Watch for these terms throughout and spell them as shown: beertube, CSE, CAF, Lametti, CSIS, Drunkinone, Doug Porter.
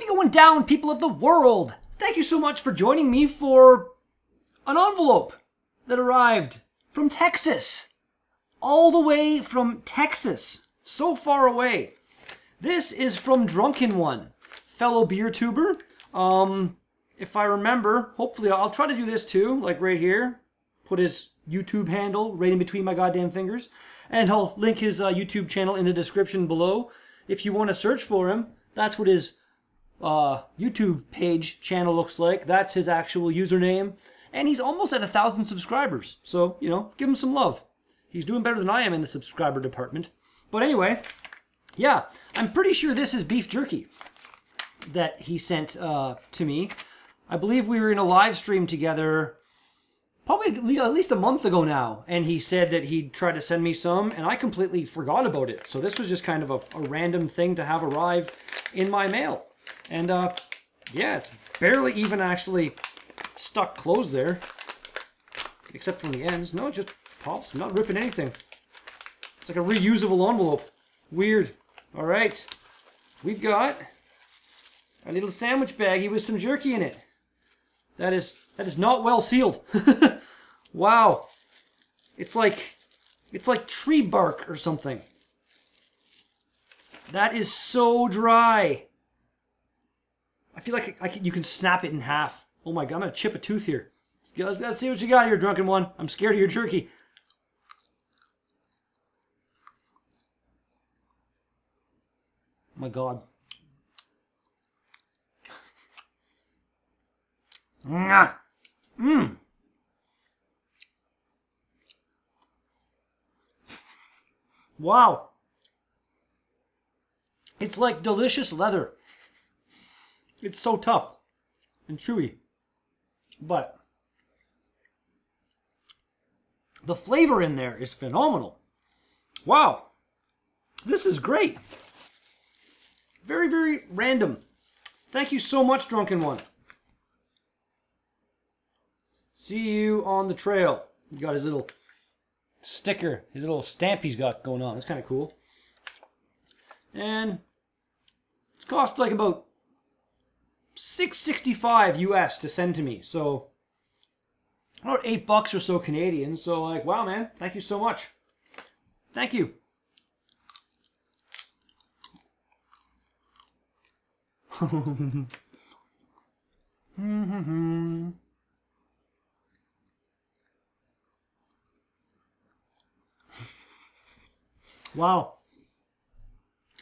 be going down, people of the world? Thank you so much for joining me for an envelope that arrived from Texas. All the way from Texas. So far away. This is from Drunkinone, fellow beer tuber. If I remember, hopefully I'll try to do this too, like right here. Put his YouTube handle right in between my goddamn fingers. And I'll link his YouTube channel in the description below. If you want to search for him, that's what his YouTube page channel looks like. That's his actual username. And he's almost at 1,000 subscribers. So, you know, give him some love. He's doing better than I am in the subscriber department. But anyway, yeah, I'm pretty sure this is beef jerky that he sent to me. I believe we were in a live stream together probably at least a month ago now, and he said that he'd try to send me some, and I completely forgot about it. So this was just kind of a random thing to have arrive in my mail. And yeah, it's barely even actually stuck closed there, except from the ends. No, it just pops. I'm not ripping anything. It's like a reusable envelope. Weird. All right, we've got a little sandwich baggie with some jerky in it. That is not well sealed. Wow. It's like tree bark or something. That is so dry. I feel like you can snap it in half. Oh my god, I'm gonna chip a tooth here. Let's see what you got here, Drunkinone. I'm scared of your jerky. Oh my god. Mmm. Wow. It's like delicious leather. It's so tough and chewy. But the flavor in there is phenomenal. Wow. This is great. Very, very random. Thank you so much, Drunkinone. See you on the trail. You got his little sticker, his little stamp he's got going on. That's kind of cool. And it's cost like about $6.65 US to send to me. So about $8 or so Canadian. So like, wow, man, thank you so much. Thank you. Wow.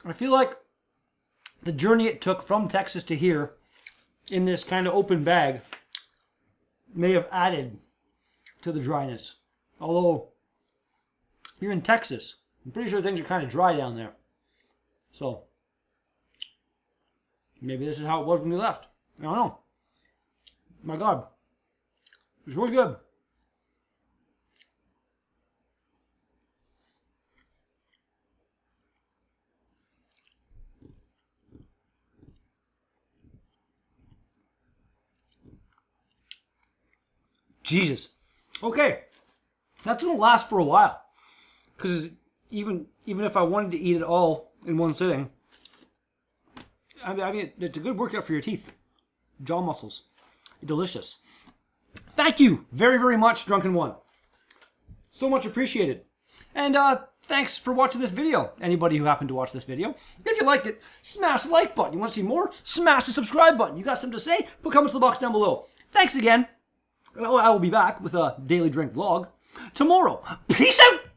I feel like the journey it took from Texas to here in this kind of open bag may have added to the dryness. Although, you're in Texas. I'm pretty sure things are kind of dry down there. So, maybe this is how it was when we left. I don't know. My god. It's really good. Jesus. Okay. That's going to last for a while. Because even if I wanted to eat it all in one sitting, I mean, it's a good workout for your teeth. Jaw muscles. Delicious. Thank you very, very much, Drunkinone. So much appreciated. And thanks for watching this video. Anybody who happened to watch this video. If you liked it, smash the like button. You want to see more? Smash the subscribe button. You got something to say? Put comments in the box down below. Thanks again. I will be back with a daily drink vlog tomorrow. Peace out!